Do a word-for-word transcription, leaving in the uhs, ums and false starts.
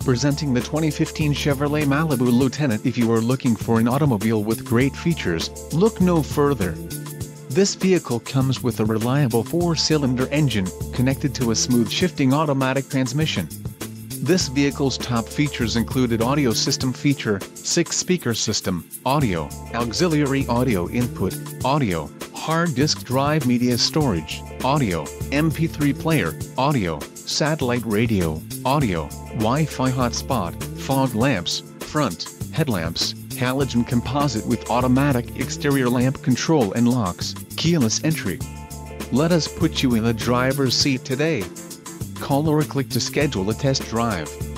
Presenting the twenty fifteen Chevrolet Malibu Lieutenant. If you are looking for an automobile with great features, look no further. This vehicle comes with a reliable four-cylinder engine, connected to a smooth shifting automatic transmission. This vehicle's top features included audio system feature, six-speaker system, audio, auxiliary audio input, audio, hard disk drive media storage, audio, M P three player, audio, satellite radio, audio, Wi-Fi hotspot, fog lamps, front, headlamps, halogen composite with automatic exterior lamp control and locks, keyless entry. Let us put you in the driver's seat today. Call or click to schedule a test drive.